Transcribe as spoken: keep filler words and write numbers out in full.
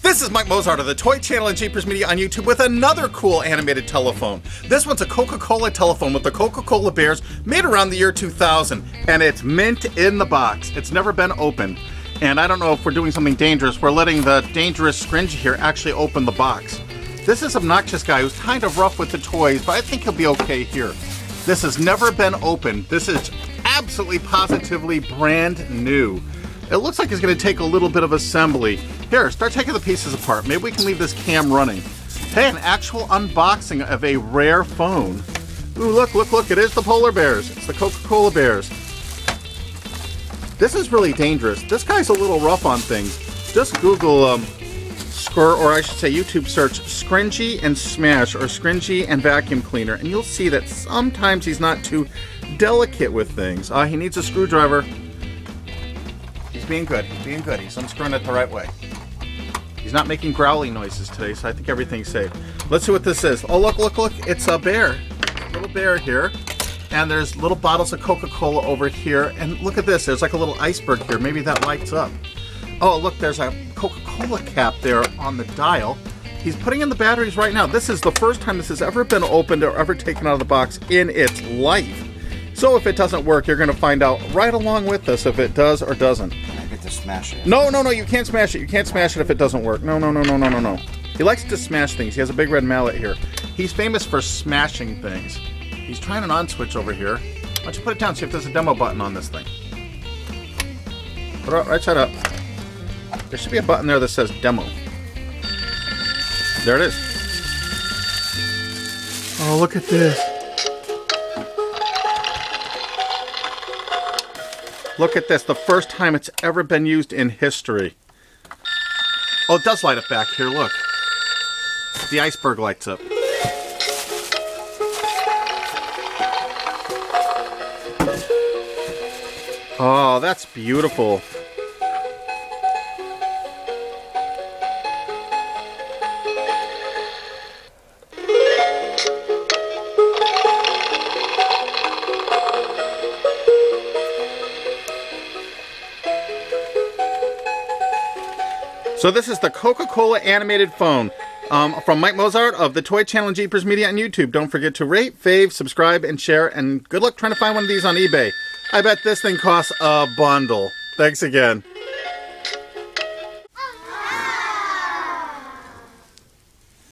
This is Mike Mozart of The Toy Channel and Jeepers Media on YouTube with another cool animated telephone. This one's a Coca-Cola telephone with the Coca-Cola bears made around the year two thousand. And it's mint in the box. It's never been opened. And I don't know if we're doing something dangerous. We're letting the dangerous Scringy here actually open the box. This is an obnoxious guy who's kind of rough with the toys, but I think he'll be okay here. This has never been opened. This is absolutely positively brand new. It looks like it's going to take a little bit of assembly. Here, start taking the pieces apart. Maybe we can leave this cam running. Hey, an actual unboxing of a rare phone. Ooh, look, look, look. It is the polar bears. It's the Coca-Cola bears. This is really dangerous. This guy's a little rough on things. Just Google, um, or, or I should say YouTube search, Scringy and Smash or Scringy and Vacuum Cleaner. And you'll see that sometimes he's not too delicate with things. Ah, uh, he needs a screwdriver. Being good, he's being good, he's unscrewing it the right way. He's not making growling noises today, so I think everything's safe. Let's see what this is. Oh, look, look, look, it's a bear. Little bear here. And there's little bottles of Coca-Cola over here. And look at this, there's like a little iceberg here. Maybe that lights up. Oh, look, there's a Coca-Cola cap there on the dial. He's putting in the batteries right now. This is the first time this has ever been opened or ever taken out of the box in its life. So if it doesn't work, you're gonna find out right along with us if it does or doesn't. Smash it. No, no, no, you can't smash it. You can't smash it if it doesn't work. No, no, no, no, no, no, no. He likes to smash things. He has a big red mallet here. He's famous for smashing things. He's trying an on switch over here. Why don't you put it down, see if there's a demo button on this thing. Put it right side up. There should be a button there that says demo. There it is. Oh, look at this. Look at this, the first time it's ever been used in history. Oh, it does light up back here, look. The iceberg lights up. Oh, that's beautiful. So this is the Coca-Cola animated phone um, from Mike Mozart of the Toy Channel and Jeepers Media on YouTube. Don't forget to rate, fave, subscribe, and share. And good luck trying to find one of these on eBay. I bet this thing costs a bundle. Thanks again.